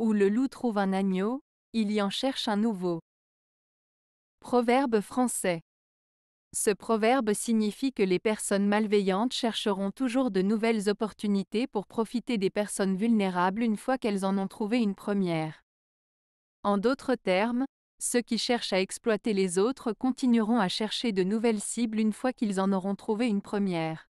Où le loup trouve un agneau, il y en cherche un nouveau. Proverbe français. Ce proverbe signifie que les personnes malveillantes chercheront toujours de nouvelles opportunités pour profiter des personnes vulnérables une fois qu'elles en ont trouvé une première. En d'autres termes, ceux qui cherchent à exploiter les autres continueront à chercher de nouvelles cibles une fois qu'ils en auront trouvé une première.